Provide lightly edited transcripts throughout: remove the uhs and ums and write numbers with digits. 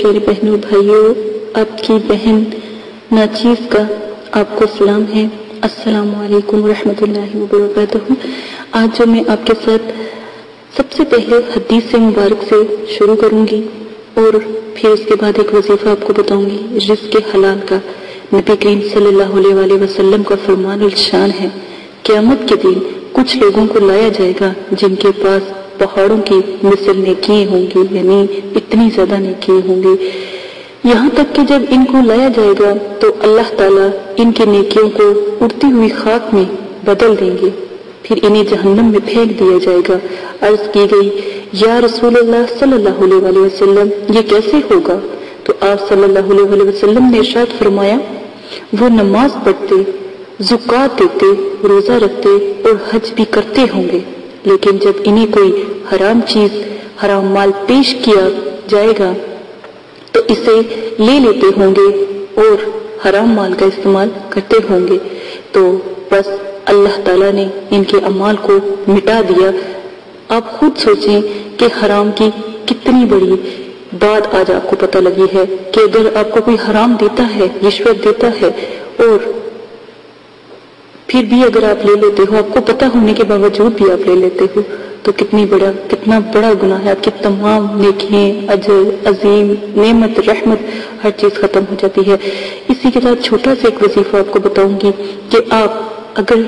प्यारे बहनों भाइयों, आपकी बहन नाचीज़ का आपको सलाम है। अस्सलामु अलैकुम रहमतुल्लाहि व बरकातहू। आज जो मैं आपके साथ सबसे पहले हदीस मुबारक से शुरू करूंगी और फिर उसके बाद एक वजीफा आपको बताऊंगी रिज़्क़ हलाल का। नबी करीम सल्लल्लाहु अलैहि वसल्लम का फरमान शान है, क़यामत के दिन कुछ लोगों को लाया जाएगा जिनके पास पहाड़ों की मिसल नेकियां होंगी, यानी इतनी ज्यादा नेकियां होंगी यहाँ तक कि जब इनको लाया जाएगा तो अल्लाह ताला इनकी नेकियों को उड़ती हुई खाक में बदल देंगे, फिर इन्हें जहन्नम में फेंक दिया जाएगा। अर्ज की गई, या रसूलल्लाह सल्लल्लाहु अलैहि वसल्लम, ये कैसे होगा? तो आप सल्लल्लाहु अलैहि वसल्लम ने इरशाद फरमाया, वो नमाज पढ़ते, ज़कात देते, रोजा रखते और हज भी करते होंगे, लेकिन जब इन्हें कोई हराम चीज, हराम माल पेश किया जाएगा तो इसे ले लेते होंगे और हराम माल का इस्तेमाल करते होंगे, तो बस अल्लाह ताला ने इनके अमाल को मिटा दिया। आप खुद सोचें कि हराम की कितनी बड़ी बात आज आपको पता लगी है कि अगर आपको कोई हराम देता है, रिश्वत देता है और फिर भी अगर आप ले लेते हो, आपको पता होने के बावजूद भी आप ले लेते हो, तो कितना बड़ा गुनाह है। आपकी तमाम नेकियां, अजर, अजीम, नेमत, रहमत, हर चीज खत्म हो जाती है। इसी के साथ छोटा सा एक वजीफा आपको बताऊंगी कि आप अगर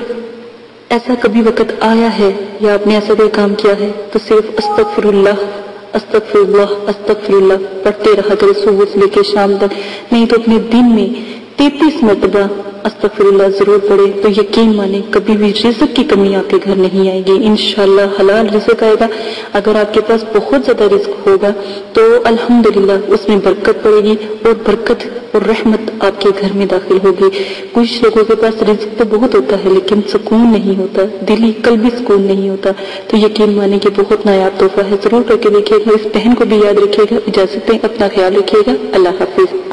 ऐसा कभी वक्त आया है या आपने ऐसा कोई काम किया है तो सिर्फ अस्तगफिरुल्लाह अस्तगफिरुल्लाह अस्तगफिरुल्लाह पढ़ते रहा करें सुबह से लेकर शाम तक, नहीं तो अपने दिन में 33 मरतबा अस्तगफिरुल्लाह जरूर पढ़े तो यकीन माने कभी भी रिज़्क़ की कमी आपके घर नहीं आएगी। इंशाल्लाह हलाल रिज़्क़ आएगा। अगर आपके पास बहुत ज्यादा रिज़्क़ होगा तो अल्हम्दुलिल्लाह उसमें बरकत पड़ेगी और बरकत और रहमत आपके घर में दाखिल होगी। कुछ लोगों के पास रिज़्क़ तो बहुत होता है लेकिन सुकून नहीं होता, दिली कल्बी सुकून नहीं होता, तो यकीन माने कि बहुत नायाब तोहफा है। जरूर करके देखिएगा। इस बहन को भी याद रखिएगा। इजाजत दें, अपना ख्याल रखिएगा। अल्लाह हाफिज।